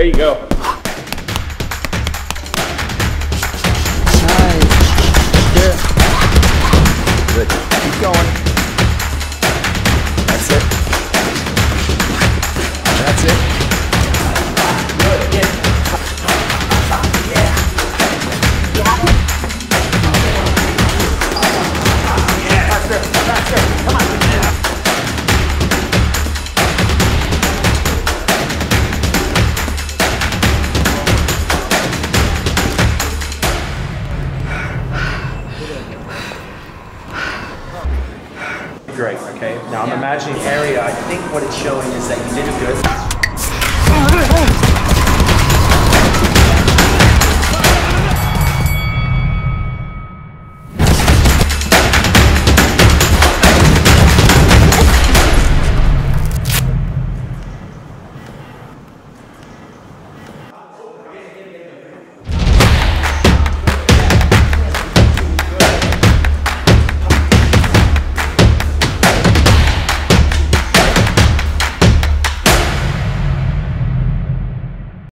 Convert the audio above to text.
There you go. Nice. Yeah. Good. Keep going. That's it. That's it. Good. Yeah. Yeah. Faster. Faster. Come on. Great, okay. Now I'm imagining area, I think what it's showing is that you did a good.